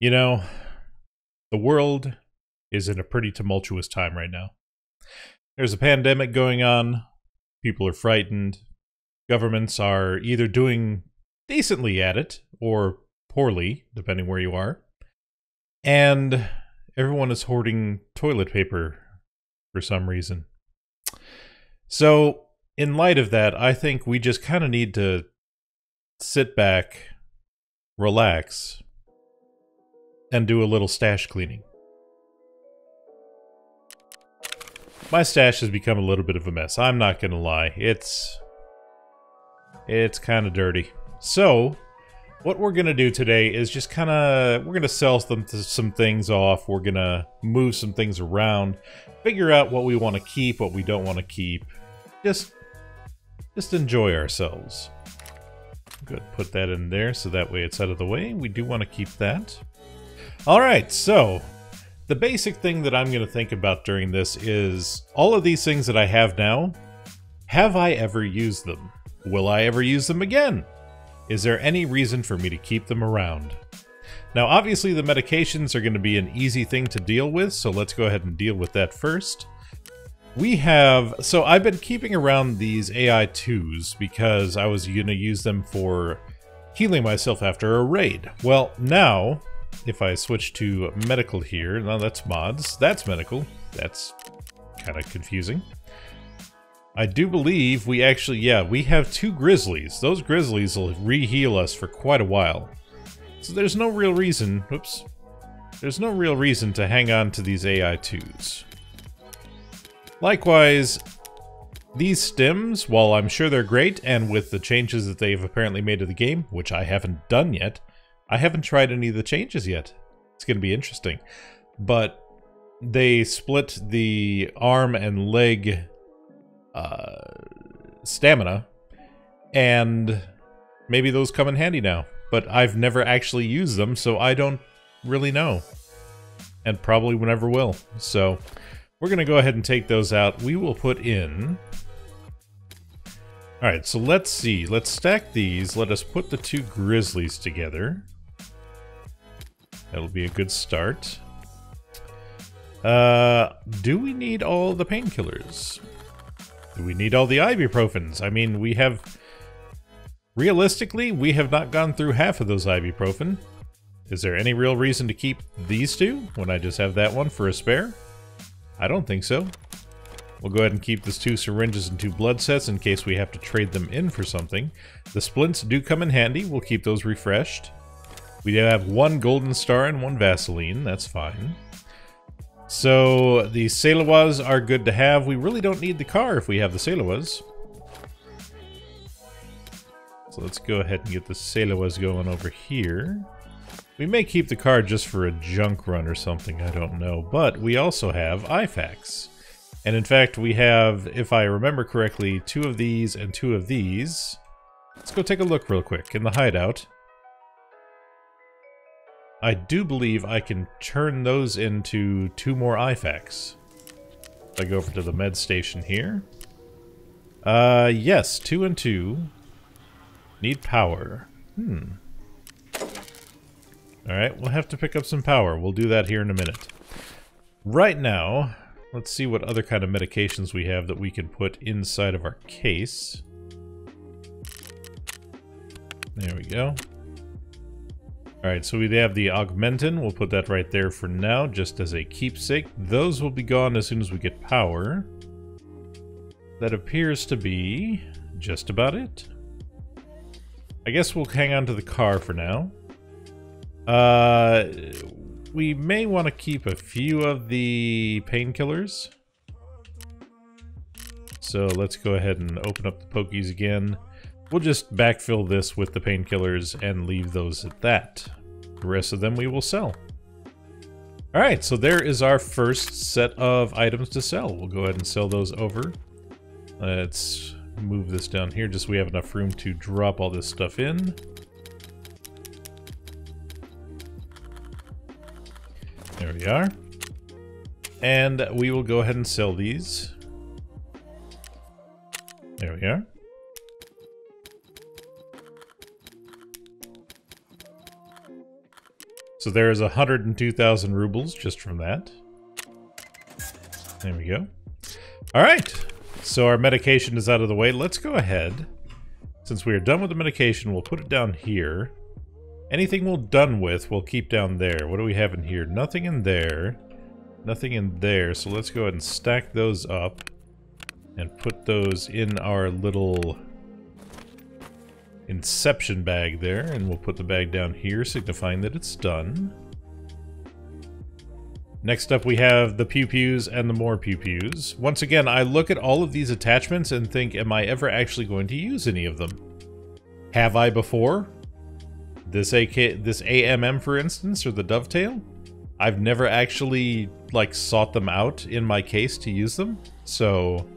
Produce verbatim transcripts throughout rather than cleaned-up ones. You know, the world is in a pretty tumultuous time right now. There's a pandemic going on. People are frightened. Governments are either doing decently at it or poorly, depending where you are. And everyone is hoarding toilet paper for some reason. So, in light of that, I think we just kind of need to sit back, relax, and do a little stash cleaning. My stash has become a little bit of a mess. I'm not gonna lie. It's... It's kind of dirty. So, what we're gonna do today is just kind of... We're gonna sell some, some things off. We're gonna move some things around. Figure out what we want to keep, what we don't want to keep. Just... Just enjoy ourselves. Good. Put that in there so that way it's out of the way. We do want to keep that. Alright, so... The basic thing that I'm going to think about during this is, all of these things that I have now, have I ever used them? Will I ever use them again? Is there any reason for me to keep them around? Now obviously the medications are going to be an easy thing to deal with, so let's go ahead and deal with that first. We have, so I've been keeping around these A I twos because I was going to use them for healing myself after a raid. Well, now... If I switch to medical here, now that's mods, that's medical, that's kind of confusing. I do believe we actually, yeah, we have two grizzlies. Those grizzlies will re-heal us for quite a while. So there's no real reason, oops, there's no real reason to hang on to these A I twos. Likewise, these stems, while I'm sure they're great, and with the changes that they've apparently made to the game, which I haven't done yet, I haven't tried any of the changes yet. It's going to be interesting. But they split the arm and leg uh, stamina, and maybe those come in handy now. But I've never actually used them, so I don't really know. And probably never will. So we're going to go ahead and take those out. We will put in... Alright, so let's see. Let's stack these. Let us put the two grizzlies together. That'll be a good start. Uh, do we need all the painkillers? Do we need all the ibuprofens? I mean, we have... Realistically, we have not gone through half of those ibuprofen. Is there any real reason to keep these two when I just have that one for a spare? I don't think so. We'll go ahead and keep these two syringes and two blood sets in case we have to trade them in for something. The splints do come in handy. We'll keep those refreshed. We do have one golden star and one Vaseline. That's fine. So the Salewas are good to have. We really don't need the car if we have the Salewas. So let's go ahead and get the Salewas going over here. We may keep the car just for a junk run or something. I don't know. But we also have I FACs. And in fact, we have, if I remember correctly, two of these and two of these. Let's go take a look real quick in the hideout. I do believe I can turn those into two more I FACs. If I go over to the med station here. Uh, yes, two and two. Need power. Hmm. Alright, we'll have to pick up some power. We'll do that here in a minute. Right now... Let's see what other kind of medications we have that we can put inside of our case. There we go. Alright, so we have the Augmentin. We'll put that right there for now, just as a keepsake. Those will be gone as soon as we get power. That appears to be just about it. I guess we'll hang on to the car for now. Uh... We may want to keep a few of the painkillers. So let's go ahead and open up the Pokies again. We'll just backfill this with the painkillers and leave those at that. The rest of them we will sell. Alright, so there is our first set of items to sell. We'll go ahead and sell those over. Let's move this down here just so we have enough room to drop all this stuff in. There we are. And we will go ahead and sell these. There we are. So there's one hundred two thousand rubles just from that. There we go. All right, so our medication is out of the way. Let's go ahead. Since we are done with the medication, we'll put it down here. Anything we're done with, we'll keep down there. What do we have in here? Nothing in there. Nothing in there. So let's go ahead and stack those up and put those in our little inception bag there. And we'll put the bag down here, signifying that it's done. Next up, we have the pew pews and the more pew pews. Once again, I look at all of these attachments and think, am I ever actually going to use any of them? Have I before? This A K, this A M M, for instance, or the Dovetail? I've never actually, like, sought them out in my case to use them, so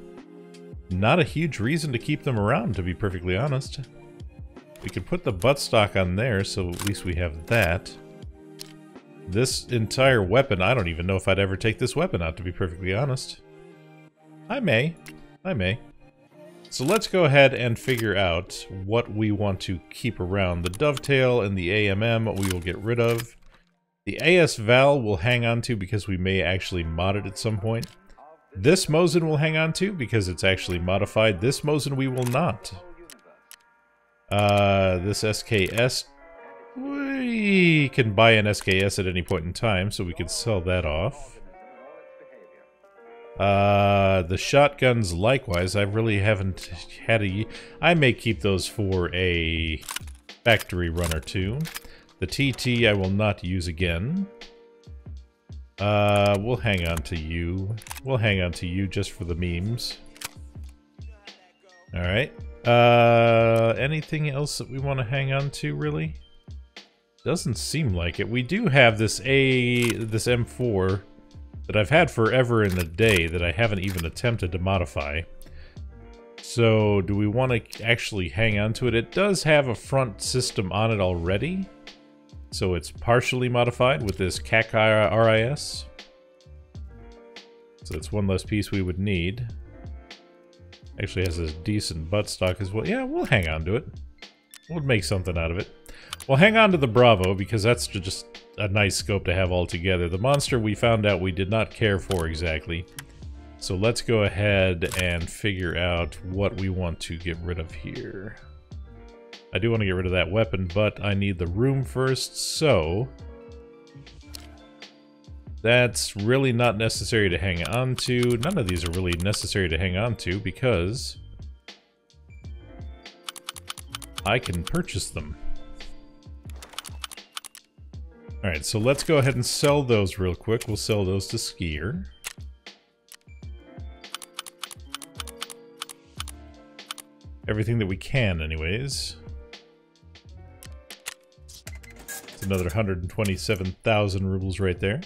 not a huge reason to keep them around, to be perfectly honest. We could put the buttstock on there, so at least we have that. This entire weapon, I don't even know if I'd ever take this weapon out, to be perfectly honest. I may. I may. So let's go ahead and figure out what we want to keep around. The Dovetail and the A M M we will get rid of. The A S Val we'll hang on to because we may actually mod it at some point. This Mosin we'll hang on to because it's actually modified. This Mosin we will not. Uh, this S K S... We can buy an S K S at any point in time, so we can sell that off. Uh, the shotguns, likewise, I really haven't had a... I may keep those for a factory run or two. The T T I will not use again. Uh, we'll hang on to you. We'll hang on to you just for the memes. Alright. Uh, anything else that we want to hang on to, really? Doesn't seem like it. We do have this a this M four that I've had forever in a day that I haven't even attempted to modify. So do we want to actually hang on to it? It does have a front system on it already. So it's partially modified with this C A C R I S. So it's one less piece we would need. Actually has a decent buttstock as well. Yeah, we'll hang on to it. We'll make something out of it. Well, hang on to the Bravo, because that's just a nice scope to have all together. The monster we found out we did not care for exactly. So let's go ahead and figure out what we want to get rid of here. I do want to get rid of that weapon, but I need the room first, so... That's really not necessary to hang on to. None of these are really necessary to hang on to, because... I can purchase them. Alright, so let's go ahead and sell those real quick. We'll sell those to Skier. Everything that we can, anyways. It's another one hundred twenty-seven thousand rubles right there.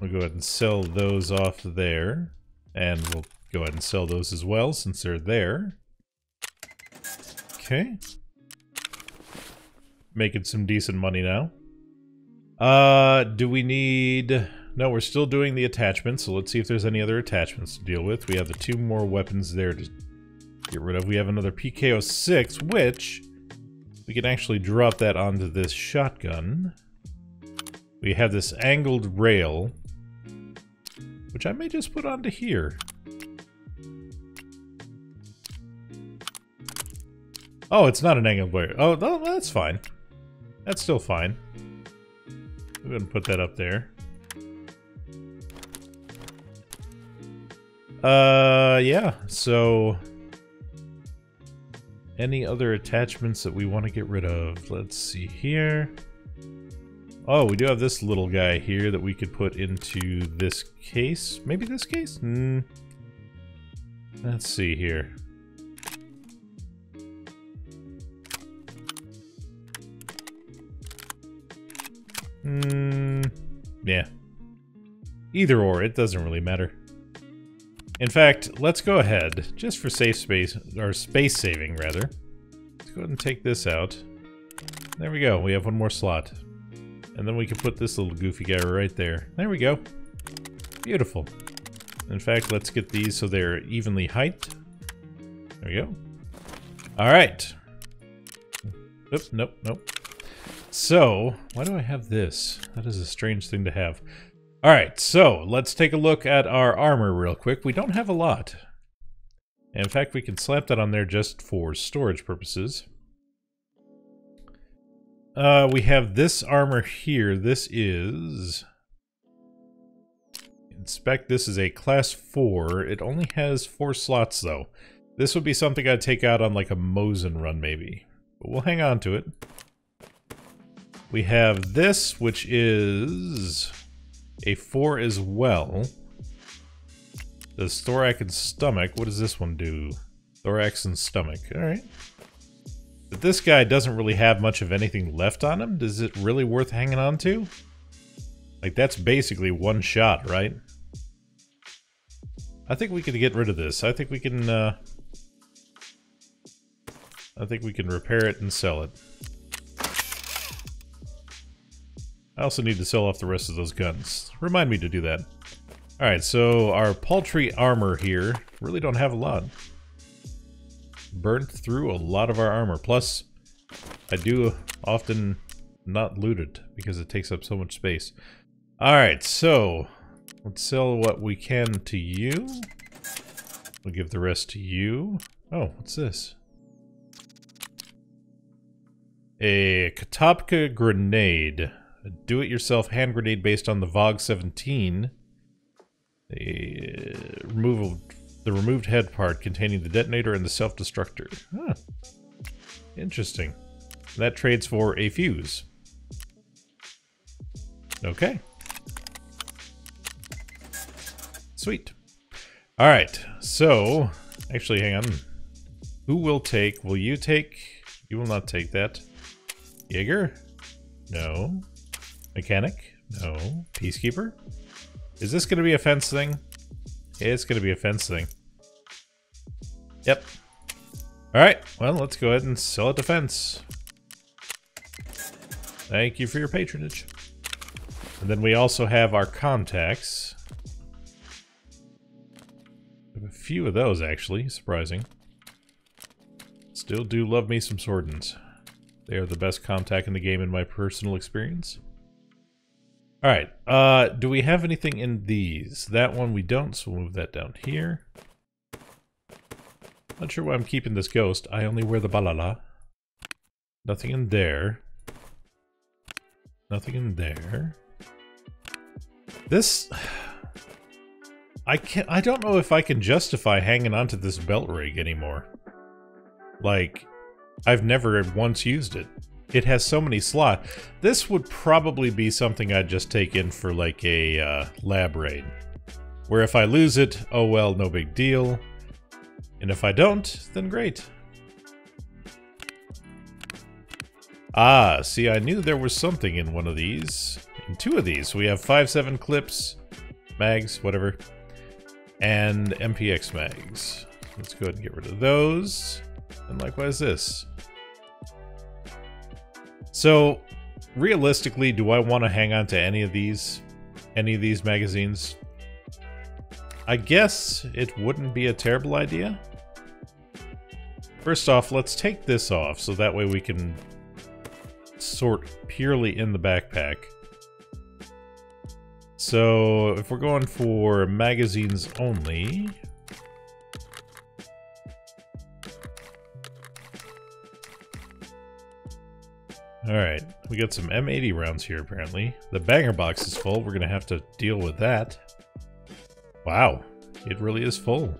We'll go ahead and sell those off there. And we'll go ahead and sell those as well, since they're there. Okay. Making some decent money now. Uh, do we need... No, we're still doing the attachments, so let's see if there's any other attachments to deal with. We have the two more weapons there to get rid of. We have another P K O six, which... We can actually drop that onto this shotgun. We have this angled rail, which I may just put onto here. Oh, it's not an angled rail. Oh, no, that's fine. That's still fine. Go ahead and put that up there. Uh, yeah, so... Any other attachments that we want to get rid of? Let's see here. Oh, we do have this little guy here that we could put into this case. Maybe this case? Mm. Let's see here. Hmm, yeah. Either or, it doesn't really matter. In fact, let's go ahead, just for safe space, or space saving rather. Let's go ahead and take this out. There we go, we have one more slot. And then we can put this little goofy guy right there. There we go. Beautiful. In fact, let's get these so they're evenly height. There we go. Alright. Oops, nope, nope. So, why do I have this? That is a strange thing to have. Alright, so let's take a look at our armor real quick. We don't have a lot. In fact, we can slap that on there just for storage purposes. Uh, we have this armor here. This is... Inspect. This is a class four. It only has four slots, though. This would be something I'd take out on, like, a Mosin run, maybe. But we'll hang on to it. We have this, which is a four as well. Does thorax and stomach. What does this one do? Thorax and stomach. Alright. But this guy doesn't really have much of anything left on him. Is it really worth hanging on to? Like, that's basically one shot, right? I think we can get rid of this. I think we can, uh... I think we can repair it and sell it. I also need to sell off the rest of those guns. Remind me to do that. Alright, so our paltry armor here, really don't have a lot. Burnt through a lot of our armor. Plus, I do often not loot it because it takes up so much space. Alright, so let's sell what we can to you. We'll give the rest to you. Oh, what's this? A Katopka grenade. A do-it-yourself hand grenade based on the V O G seventeen. The removal, the removed head part containing the detonator and the self-destructor. Huh. Interesting. That trades for a fuse. Okay. Sweet. Alright, so... Actually, hang on. Who will take? Will you take? You will not take that. Jaeger? No. Mechanic? No. Peacekeeper? Is this going to be a fence thing? It's going to be a fence thing. Yep. Alright, well, let's go ahead and sell it to fence. Thank you for your patronage. And then we also have our contacts. We have a few of those, actually. Surprising. Still do love me some Swordens. They are the best contact in the game in my personal experience. Alright, uh, do we have anything in these? That one we don't, so we'll move that down here. Not sure why I'm keeping this ghost. I only wear the balala. Nothing in there. Nothing in there. This... I can't... I don't know if I can justify hanging onto this belt rig anymore. Like, I've never once used it. It has so many slots. This would probably be something I'd just take in for like a uh, lab raid. Where if I lose it, oh well, no big deal. And if I don't, then great. Ah, see, I knew there was something in one of these. In two of these, we have five seven clips, mags, whatever, and M P X mags. Let's go ahead and get rid of those. And likewise this. So, realistically, do I want to hang on to any of these, any of these magazines? I guess it wouldn't be a terrible idea. First off, let's take this off, so that way we can sort purely in the backpack. So, if we're going for magazines only... Alright, we got some M eighty rounds here apparently. The banger box is full, we're gonna have to deal with that. Wow, it really is full.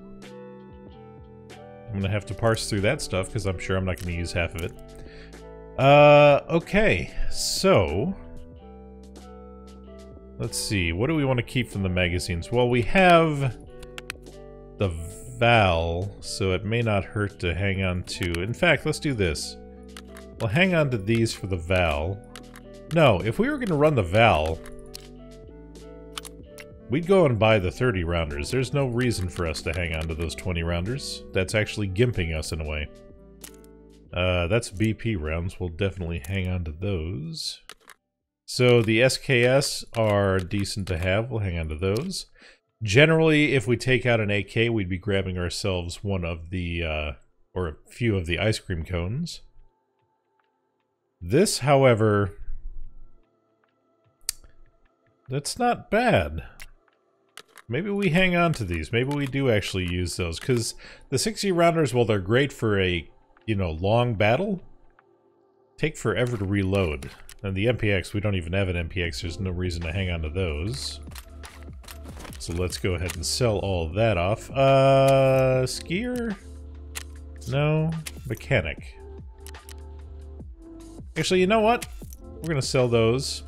I'm gonna have to parse through that stuff because I'm sure I'm not gonna use half of it. Uh, okay, so... Let's see, what do we want to keep from the magazines? Well, we have the Val, so it may not hurt to hang on to. In fact, let's do this. We'll hang on to these for the Val. No, if we were going to run the Val, we'd go and buy the thirty rounders. There's no reason for us to hang on to those twenty rounders. That's actually gimping us in a way. Uh, that's B P rounds. We'll definitely hang on to those. So the S K S are decent to have. We'll hang on to those. Generally, if we take out an A K, we'd be grabbing ourselves one of the, uh, or a few of the ice cream cones. This, however, That's not bad. Maybe we hang on to these. Maybe we do actually use those, because the sixty rounders, while they're great for a, you know, long battle, take forever to reload. And the M P X, we don't even have an M P X. There's no reason to hang on to those. So let's go ahead and sell all that off. Uh, Skier? No. Mechanic. Actually, you know what? We're going to sell those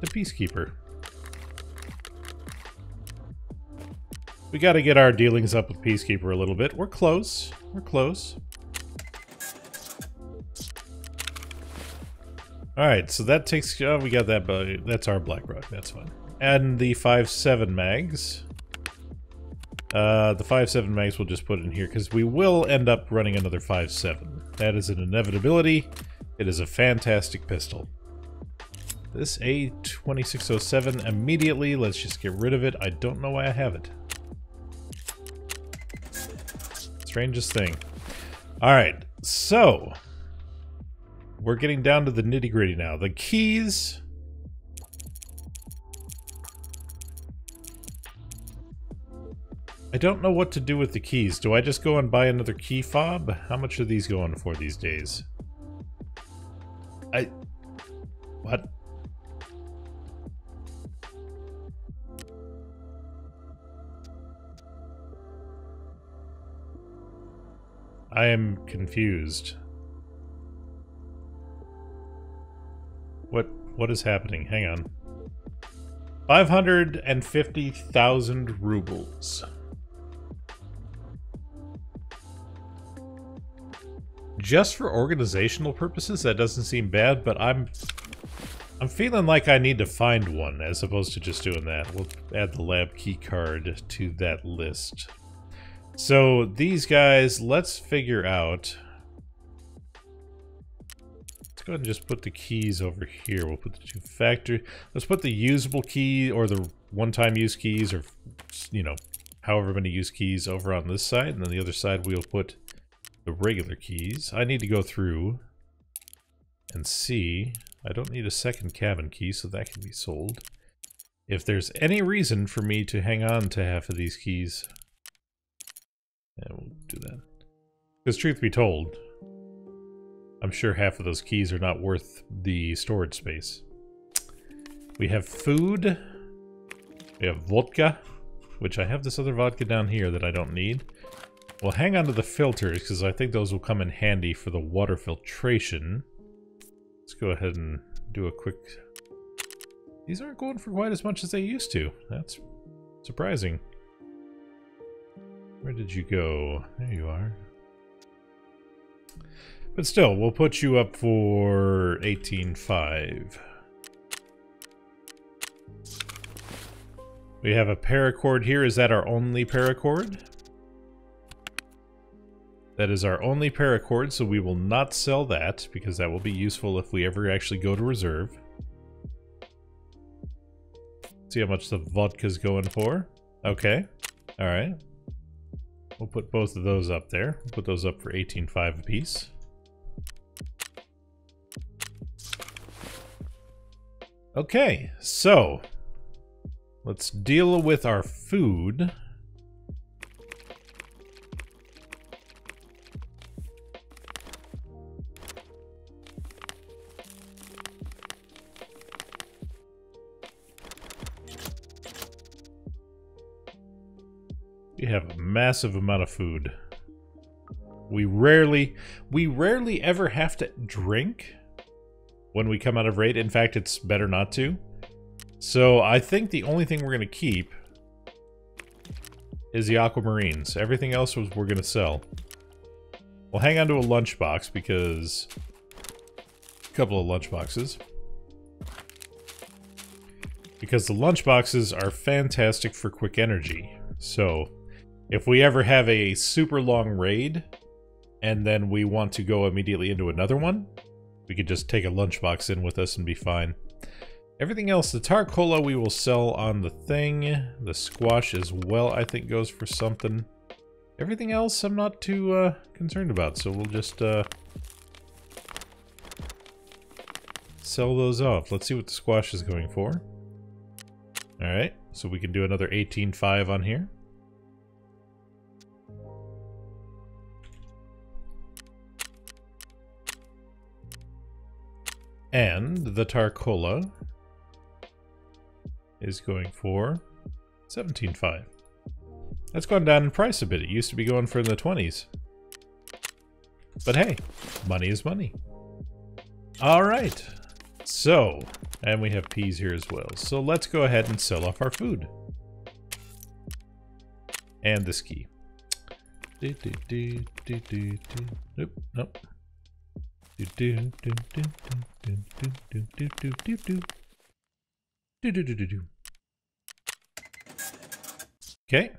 to Peacekeeper. We got to get our dealings up with Peacekeeper a little bit. We're close. We're close. Alright, so that takes... Oh, we got that, but that's our Blackrock. That's fine. And the five seven mags. Uh, the five seven mags we'll just put in here, because we will end up running another five seven. That is an inevitability. It is a fantastic pistol. This A twenty-six oh seven immediately. Let's just get rid of it. I don't know why I have it. Strangest thing. Alright, so... we're getting down to the nitty-gritty now. The keys. I don't know what to do with the keys. Do I just go and buy another key fob? How much are these going for these days? I... What? I am confused. What what is happening? Hang on. five hundred fifty thousand rubles. Just for organizational purposes, that doesn't seem bad, but I'm I'm feeling like I need to find one as opposed to just doing that. We'll add the lab key card to that list. So these guys, let's figure out. Let's go ahead and just put the keys over here. We'll put the two factor. Let's put the usable key or the one-time use keys, or, you know, however many use keys over on this side. And then the other side we'll put the regular keys. I need to go through and see. I don't need a second cabin key, so that can be sold. If there's any reason for me to hang on to half of these keys, and we'll do that. Because truth be told, I'm sure half of those keys are not worth the storage space. We have food. We have vodka, which I have this other vodka down here that I don't need. We'll hang on to the filters, because I think those will come in handy for the water filtration. Let's go ahead and do a quick... These aren't going for quite as much as they used to. That's surprising. Where did you go? There you are. But still, we'll put you up for eighteen five. We have a paracord here. Is that our only paracord? That is our only paracord, so we will not sell that, because that will be useful if we ever actually go to reserve. See how much the vodka's going for. Okay. Alright. We'll put both of those up there. We'll put those up for eighteen five apiece. Okay, so let's deal with our food. We have a massive amount of food. We rarely, we rarely ever have to drink when we come out of raid. In fact, it's better not to. So I think the only thing we're going to keep is the aquamarines. Everything else was we're going to sell. We'll hang on to a lunchbox, because... a couple of lunchboxes. Because the lunchboxes are fantastic for quick energy. So if we ever have a super long raid and then we want to go immediately into another one, we could just take a lunchbox in with us and be fine. Everything else, the Tarcola we will sell on the thing. The squash as well, I think, goes for something. Everything else I'm not too uh, concerned about, so we'll just uh, sell those off. Let's see what the squash is going for. Alright, so we can do another eighteen five on here. And the Tarcola is going for seventeen five. That's gone down in price a bit. It used to be going for in the twenties. But hey, money is money. Alright, so, and we have peas here as well. So let's go ahead and sell off our food. And this key. Do, do, do, do, do, do. Nope, nope. Okay.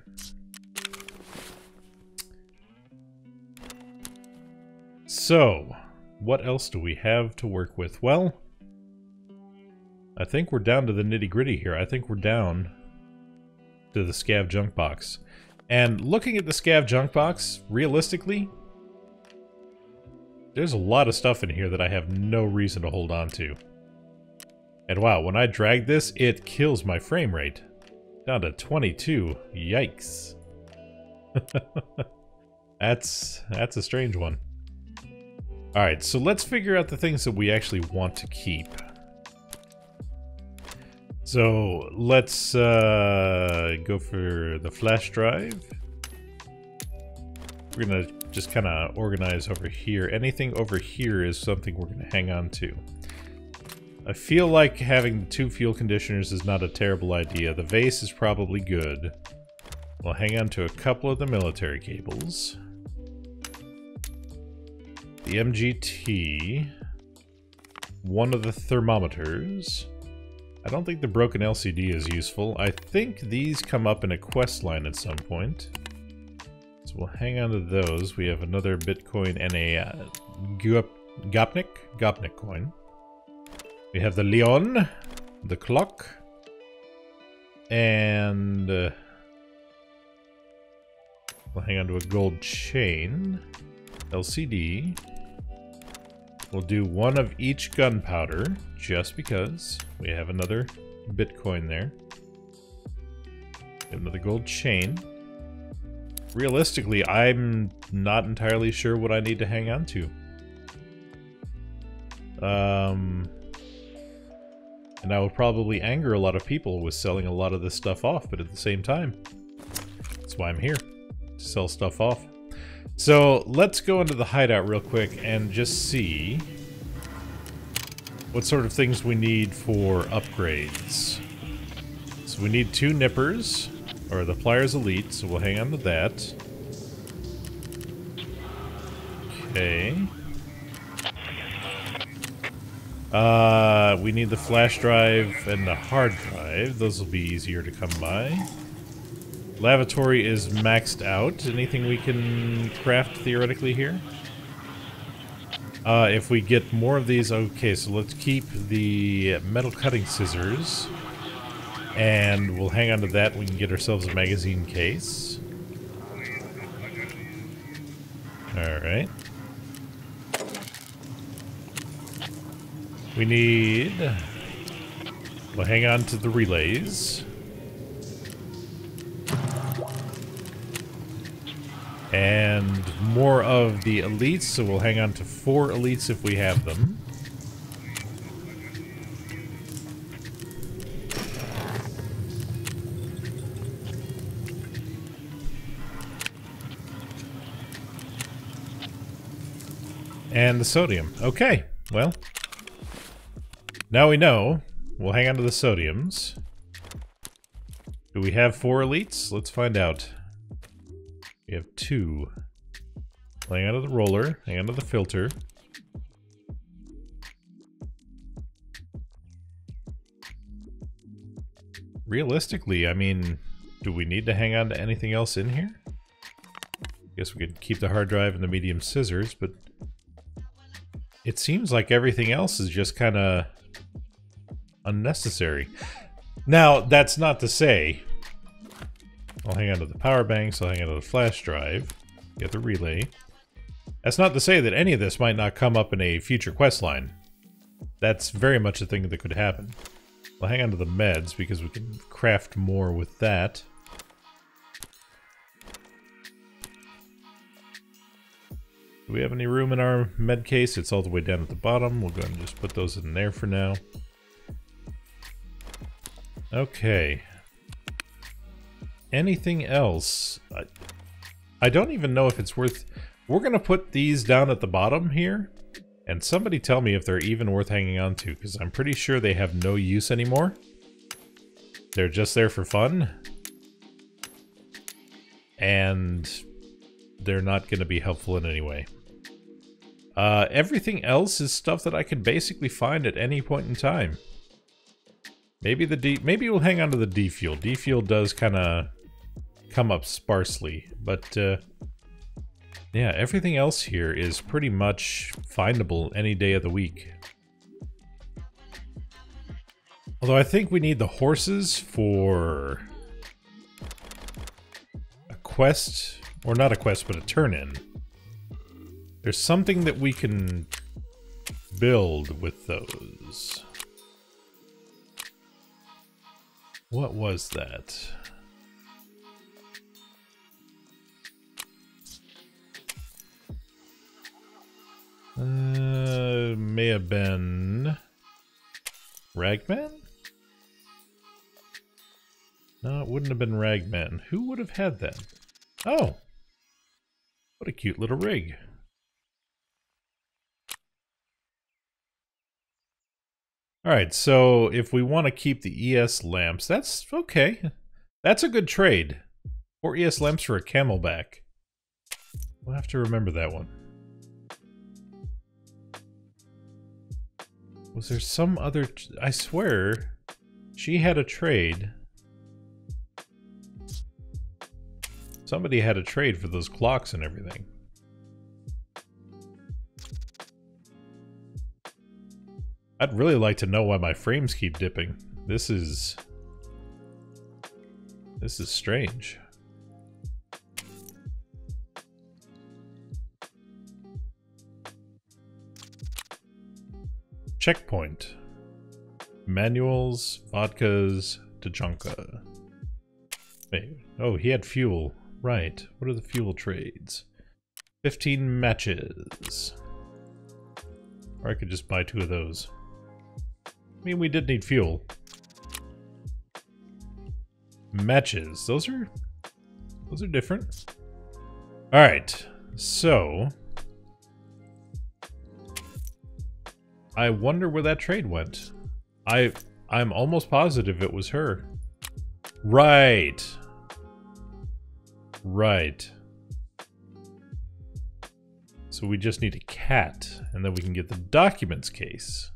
So, what else do we have to work with? Well, I think we're down to the nitty-gritty here. I think we're down to the scav junk box. And looking at the scav junk box, realistically, there's a lot of stuff in here that I have no reason to hold on to. And wow, when I drag this, it kills my frame rate. Down to twenty-two. Yikes. That's, that's a strange one. Alright, so let's figure out the things that we actually want to keep. So, let's uh, go for the flash drive. We're gonna just kind of organize over here. Anything over here is something we're gonna hang on to. I feel like having the two fuel conditioners is not a terrible idea. The vase is probably good. We'll hang on to a couple of the military cables. The M G T. One of the thermometers. I don't think the broken L C D is useful. I think these come up in a quest line at some point. So we'll hang on to those. We have another Bitcoin and a uh, Gopnik? Gopnik coin. We have the Leon, the clock, and uh, we'll hang on to a gold chain, L C D. We'll do one of each gunpowder, just because we have another Bitcoin there. We have another gold chain. Realistically, I'm not entirely sure what I need to hang on to. Um... And I would probably anger a lot of people with selling a lot of this stuff off, but at the same time, that's why I'm here, to sell stuff off. So let's go into the hideout real quick and just see what sort of things we need for upgrades. So we need two nippers, or the Pliers Elite, so we'll hang on to that. Okay. Uh, we need the flash drive and the hard drive. Those will be easier to come by. Lavatory is maxed out. Anything we can craft theoretically here? Uh, if we get more of these, okay, so let's keep the metal cutting scissors. And we'll hang on to that. We can get ourselves a magazine case. Alright. We need... We'll hang on to the relays. And more of the elites, so we'll hang on to four elites if we have them. And the sodium. Okay, well... Now we know. We'll hang on to the sodiums. Do we have four elites? Let's find out. We have two. We'll hang on to the roller. Hang on to the filter. Realistically, I mean, do we need to hang on to anything else in here? Guess we could keep the hard drive and the medium scissors, but it seems like everything else is just kind of unnecessary. Now, that's not to say... I'll hang on to the power banks, I'll hang on to the flash drive, get the relay. That's not to say that any of this might not come up in a future quest line. That's very much a thing that could happen. We'll hang on to the meds because we can craft more with that. Do we have any room in our med case? It's all the way down at the bottom. We'll go ahead and just put those in there for now. Okay. Anything else? I, I don't even know if it's worth... We're going to put these down at the bottom here. And somebody tell me if they're even worth hanging on to, because I'm pretty sure they have no use anymore. They're just there for fun. And they're not going to be helpful in any way. Uh, everything else is stuff that I could basically find at any point in time. Maybe the D, maybe we'll hang on to the D fuel. D fuel does kind of come up sparsely, but uh, yeah, everything else here is pretty much findable any day of the week. Although I think we need the horses for a quest. Or not a quest, but a turn-in. There's something that we can build with those. What was that? Uh, may have been... Ragman? No, it wouldn't have been Ragman. Who would have had that? Oh! What a cute little rig. Alright, so if we want to keep the E S lamps, that's okay. That's a good trade. Four E S lamps for a Camelback. We'll have to remember that one. Was there some other... I swear, she had a trade. Somebody had a trade for those clocks and everything. I'd really like to know why my frames keep dipping. This is... This is strange. Checkpoint. Manuals, vodkas, Tachanka. Wait, oh, he had fuel. Right, what are the fuel trades? fifteen matches. Or I could just buy two of those. I mean, we did need fuel. Matches, those are... Those are different. Alright, so... I wonder where that trade went. I, I'm almost positive it was her. Right! Right. So we just need a cat, and then we can get the documents case.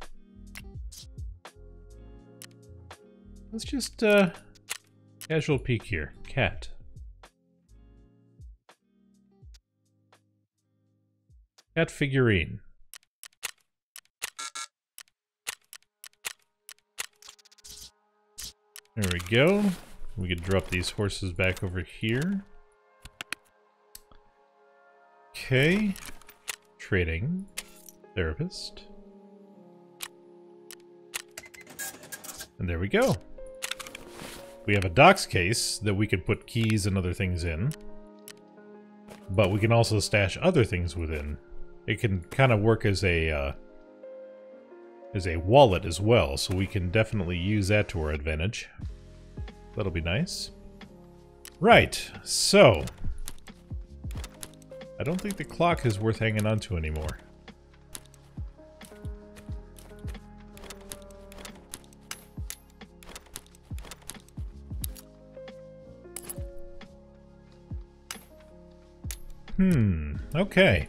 Let's just, uh, casual peek here. Cat. Cat figurine. There we go. We could drop these horses back over here. Okay, trading, therapist, and there we go. We have a docs case that we could put keys and other things in, but we can also stash other things within. It can kind of work as a uh, as a wallet as well, so we can definitely use that to our advantage. That'll be nice. Right, so. I don't think the clock is worth hanging on to anymore. Hmm, okay.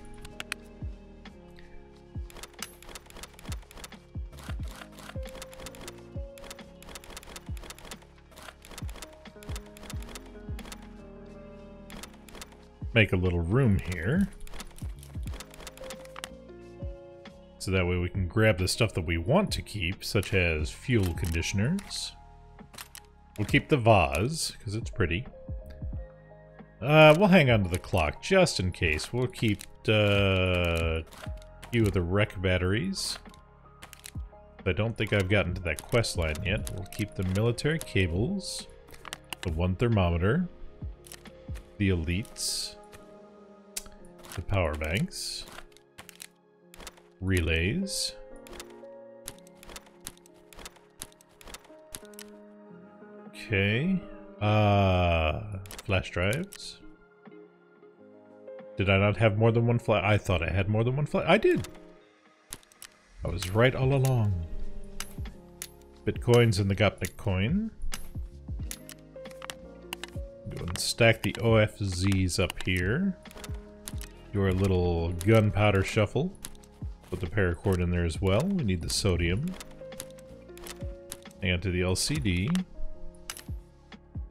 Make a little room here. So that way we can grab the stuff that we want to keep, such as fuel conditioners. We'll keep the vase, because it's pretty. Uh, we'll hang on to the clock, just in case. We'll keep uh, a few of the wreck batteries. I don't think I've gotten to that quest line yet. We'll keep the military cables, the one thermometer, the elites, the power banks, relays, okay, uh, flash drives. Did I not have more than one flash? I thought I had more than one flash. I did! I was right all along. Bitcoins and the Gopnik coin. Go and stack the O F Zs up here. Your little gunpowder shuffle. Put the paracord in there as well. We need the sodium. Hang on to the L C D.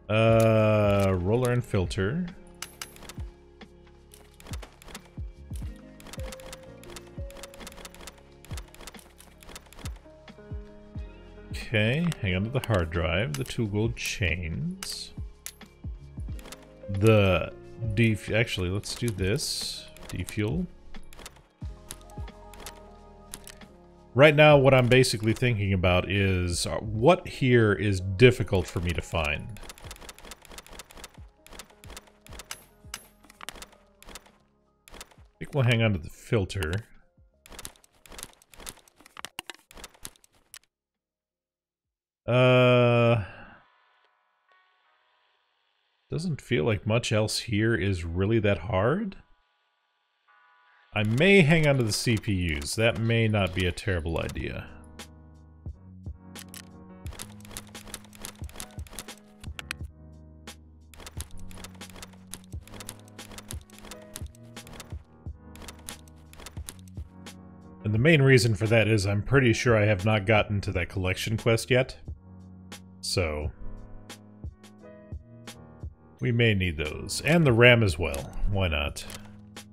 Uh, roller and filter. Okay, hang on to the hard drive, the two gold chains, the def- actually let's do this, defuel. Right now what I'm basically thinking about is uh, what here is difficult for me to find. I think we'll hang on to the filter. Uh, doesn't feel like much else here is really that hard. I may hang on to the C P Us. That may not be a terrible idea. And the main reason for that is I'm pretty sure I have not gotten to that collection quest yet. So, we may need those. And the RAM as well. Why not?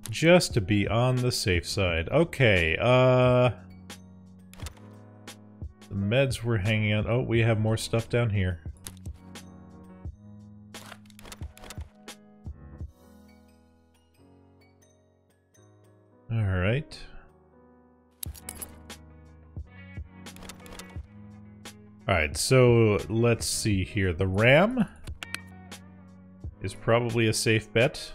Just to be on the safe side. Okay, uh... the meds were hanging out. Oh, we have more stuff down here. Alright. Alright, so let's see here. The RAM is probably a safe bet.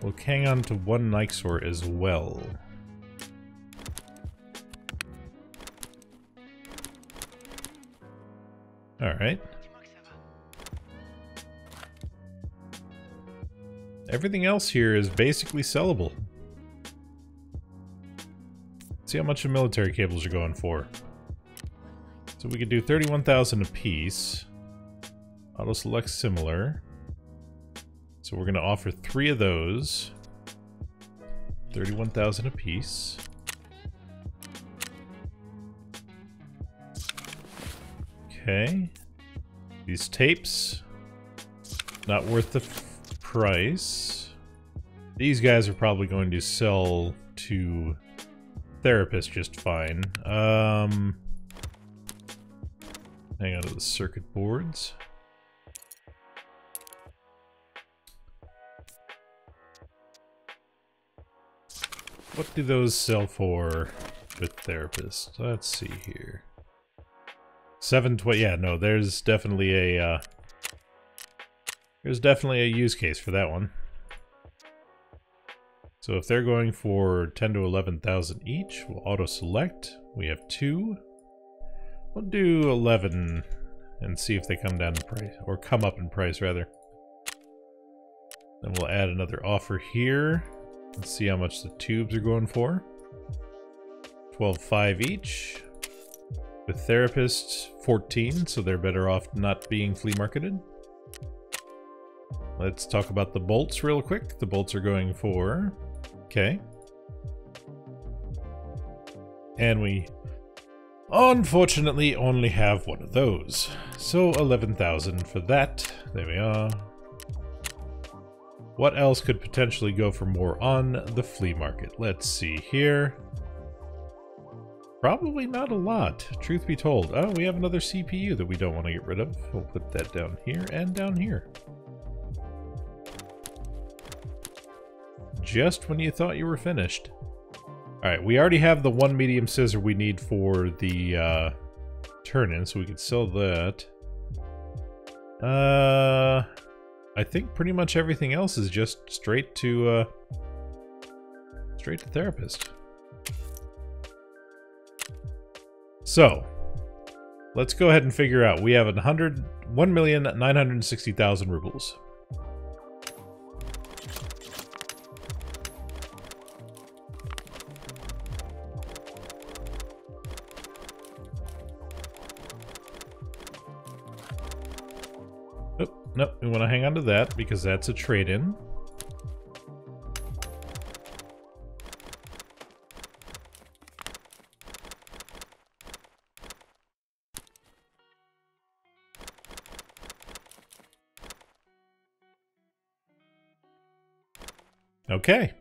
We'll hang on to one Nyxor as well. Alright. Everything else here is basically sellable. Let's see how much the military cables are going for. So we could do thirty-one thousand apiece. Auto select similar. So we're gonna offer three of those. thirty-one thousand apiece. Okay. These tapes, not worth the f price. These guys are probably going to sell to Therapist just fine. Um... Hang on to the circuit boards. What do those sell for with Therapist? Let's see here. seven twenty, yeah, no, there's definitely a, uh, there's definitely a use case for that one. So if they're going for ten to eleven thousand each, we'll auto select. We have two. We'll do eleven and see if they come down in price, or come up in price rather. Then we'll add another offer here. Let's see how much the tubes are going for. twelve five each. With Therapists, fourteen, so they're better off not being flea marketed. Let's talk about the bolts real quick. The bolts are going for... okay. And we... unfortunately only have one of those, so eleven thousand for that. There we are. What else could potentially go for more on the flea market? Let's see here. Probably not a lot, truth be told. Oh, we have another C P U that we don't want to get rid of. We'll put that down here and down here. Just when you thought you were finished. Alright, we already have the one medium scissor we need for the uh, turn-in, so we could sell that. Uh, I think pretty much everything else is just straight to, uh, straight to Therapist. So, let's go ahead and figure out. We have one million nine hundred sixty thousand rubles. Nope, we want to hang on to that because that's a trade-in. Okay.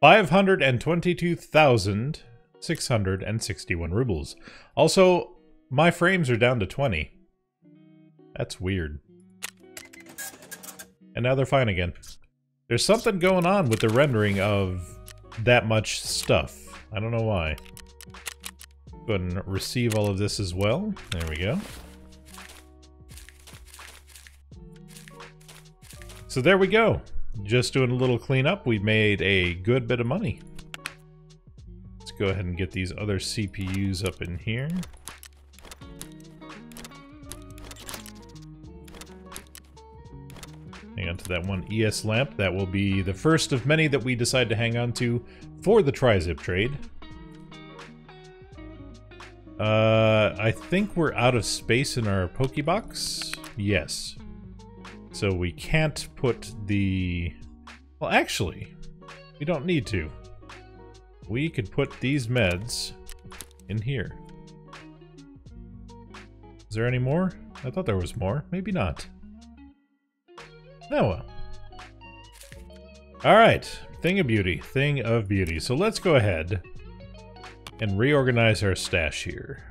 five hundred twenty-two thousand six hundred sixty-one rubles. Also, my frames are down to twenty. That's weird. And now they're fine again. There's something going on with the rendering of that much stuff. I don't know why. Go ahead and receive all of this as well. There we go. So there we go. Just doing a little cleanup. We made a good bit of money. Let's go ahead and get these other C P Us up in here. Hang on to that one E S lamp. That will be the first of many that we decide to hang on to for the tri-zip trade. Uh, I think we're out of space in our Pokebox. Yes. So we can't put the... Well, actually, we don't need to. We could put these meds in here. Is there any more? I thought there was more. Maybe not. Oh well. Alright, thing of beauty, thing of beauty. So let's go ahead and reorganize our stash here.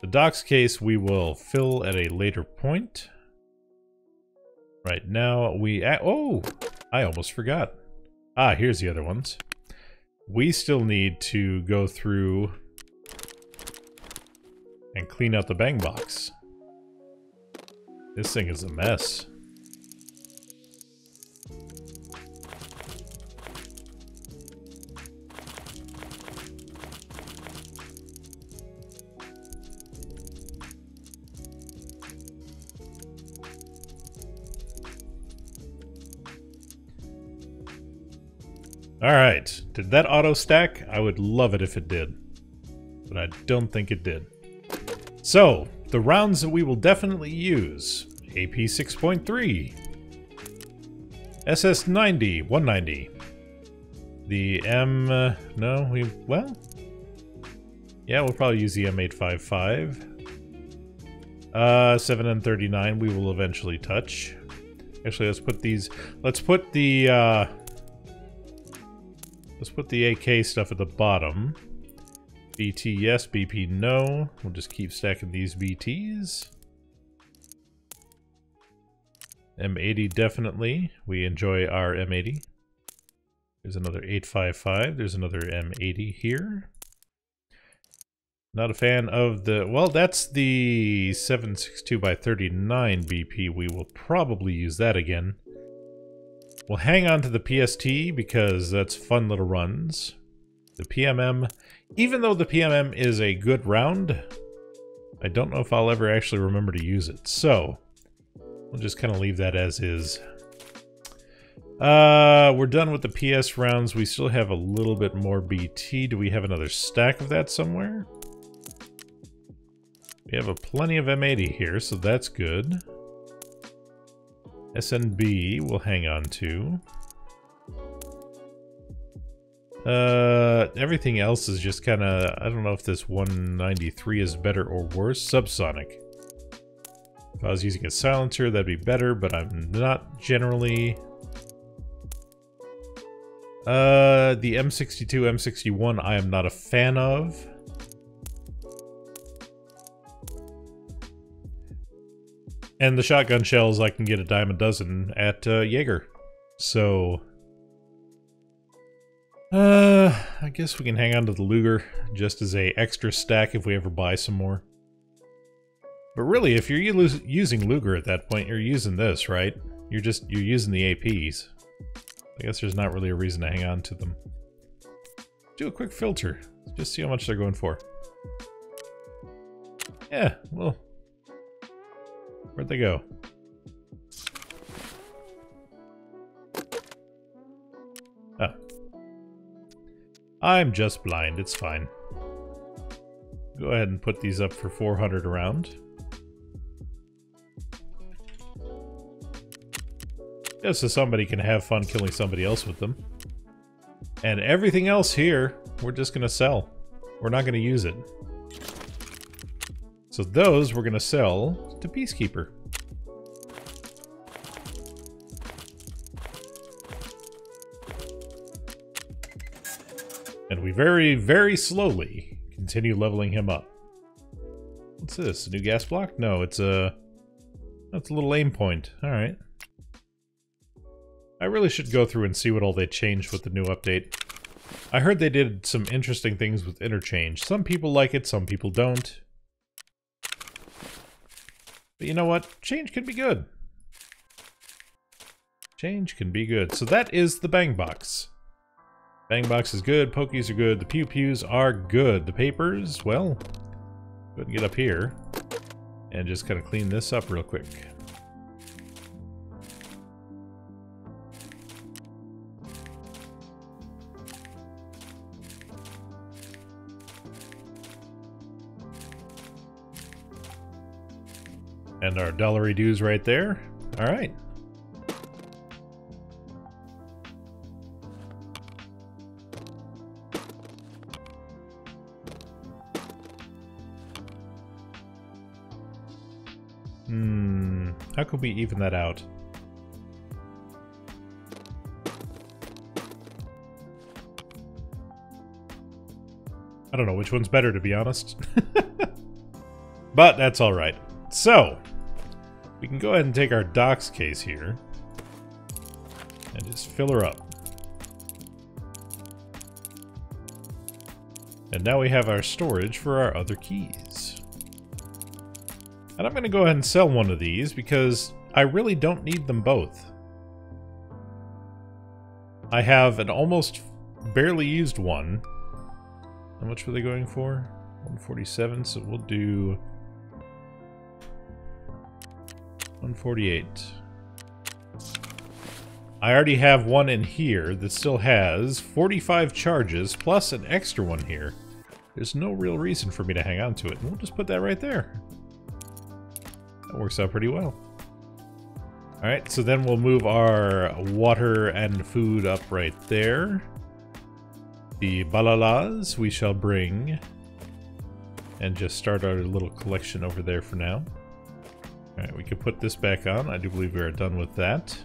The docks case we will fill at a later point. Right now we... Oh! I almost forgot. Ah, here's the other ones. We still need to go through and clean out the bang box. This thing is a mess. All right, did that auto stack? I would love it if it did, but I don't think it did. So, the rounds that we will definitely use: A P six point three, S S ninety, one ninety, the M, uh, no, we, well, yeah, we'll probably use the M eight fifty-five, uh, seven N thirty-nine we will eventually touch. Actually, let's put these, let's put the, uh, let's put the A K stuff at the bottom. B T yes, B P no. We'll just keep stacking these B Ts. M eighty definitely. We enjoy our M eighty. There's another eight fifty-five. There's another M eighty here. Not a fan of the... Well, that's the seven sixty-two by thirty-nine B P. We will probably use that again. We'll hang on to the P S T because that's fun little runs. The P M M, even though the P M M is a good round, I don't know if I'll ever actually remember to use it. So, we'll just kind of leave that as is. Uh, we're done with the P S rounds. We still have a little bit more B T. Do we have another stack of that somewhere? We have a plenty of M eighty here, so that's good. S N B we'll hang on to. Uh, everything else is just kind of... I don't know if this one ninety-three is better or worse. Subsonic. If I was using a silencer, that'd be better, but I'm not generally... Uh, the M sixty-two, M sixty-one I am not a fan of. And the shotgun shells I can get a dime a dozen at uh, Jaeger. So... Uh, I guess we can hang on to the Luger just as a extra stack if we ever buy some more. But really, if you're using Luger at that point, you're using this, right? You're just, you're using the A Ps. I guess there's not really a reason to hang on to them. Do a quick filter. Just see how much they're going for. Yeah, well... where'd they go? Oh. I'm just blind, it's fine. Go ahead and put these up for four hundred a round. Just so somebody can have fun killing somebody else with them. And everything else here, we're just gonna sell. We're not gonna use it. So those we're gonna sell to Peacekeeper. And we very, very slowly continue leveling him up. What's this? A new gas block? No, it's a... that's a little aim point. Alright. I really should go through and see what all they changed with the new update. I heard they did some interesting things with interchange. Some people like it, some people don't. But you know what? Change can be good. Change can be good. So that is the Bang Box. Bang Box is good, Pokies are good, the Pew Pews are good. The papers, well, go ahead and get up here and just kind of clean this up real quick. And our dollary dues right there. All right. Hmm. How could we even that out? I don't know which one's better, to be honest. But that's all right. So. We can go ahead and take our docks case here and just fill her up. And now we have our storage for our other keys. And I'm gonna go ahead and sell one of these because I really don't need them both. I have an almost barely used one. How much were they going for? one forty-seven, so we'll do one forty-eight. I already have one in here that still has forty-five charges plus an extra one here. There's no real reason for me to hang on to it. And we'll just put that right there. That works out pretty well. Alright, so then we'll move our water and food up right there. The balalas we shall bring. And just start our little collection over there for now. Alright, we can put this back on. I do believe we are done with that.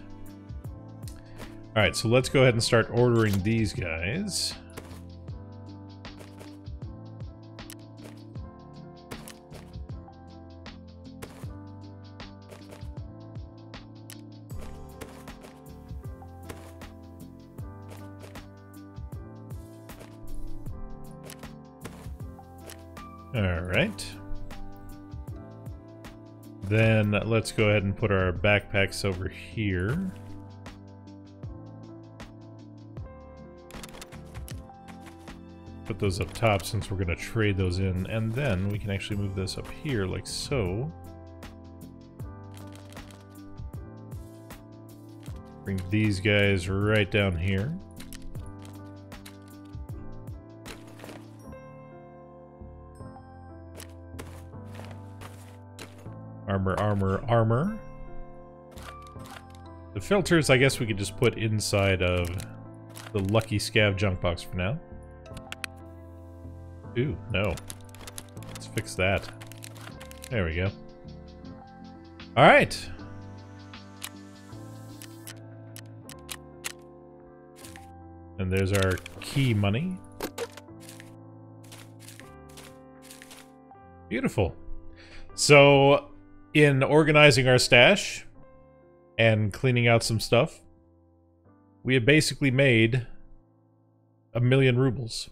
Alright, so let's go ahead and start ordering these guys. Alright. Then let's go ahead and put our backpacks over here. Put those up top since we're going to trade those in. And then we can actually move this up here like so. Bring these guys right down here. Armor, armor, armor. The filters, I guess we could just put inside of the lucky scav junk box for now. Ooh, no. Let's fix that. There we go. Alright. And there's our key money. Beautiful. So... in organizing our stash and cleaning out some stuff, we have basically made a million rubles.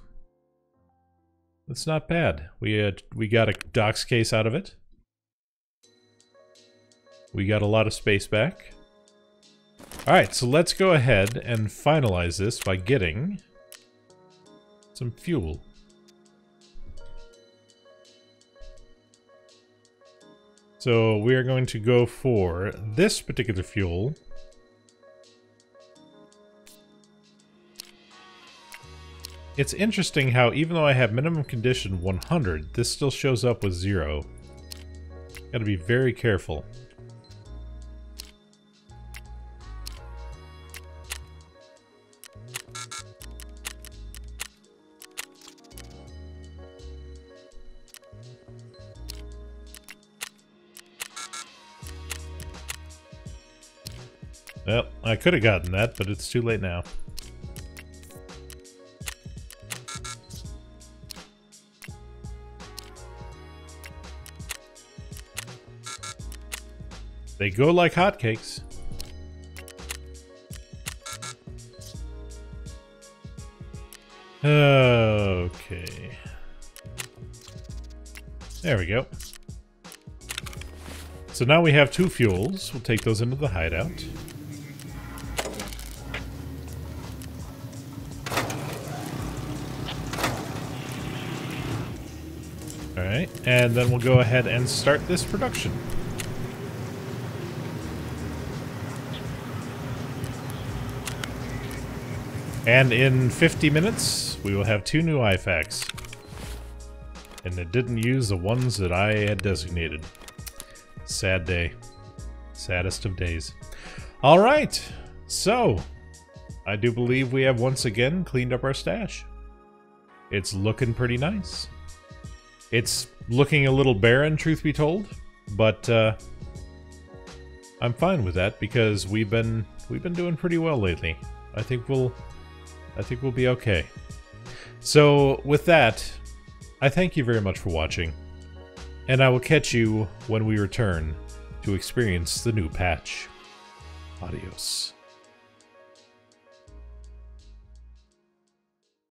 That's not bad. We uh, we got a docs case out of it. We got a lot of space back. Alright, so let's go ahead and finalize this by getting some fuel. So we are going to go for this particular fuel. It's interesting how even though I have minimum condition one hundred, this still shows up with zero. Gotta be very careful. Well, I could have gotten that, but it's too late now. They go like hotcakes. Okay. There we go. So now we have two fuels. We'll take those into the hideout. Alright, and then we'll go ahead and start this production. And in fifty minutes, we will have two new I FACs. And it didn't use the ones that I had designated. Sad day. Saddest of days. Alright, so I do believe we have once again cleaned up our stash. It's looking pretty nice. It's looking a little barren, truth be told, but uh, I'm fine with that because we've been we've been doing pretty well lately. I think we'll I think we'll be okay. So with that, I thank you very much for watching, and I will catch you when we return to experience the new patch. Adios.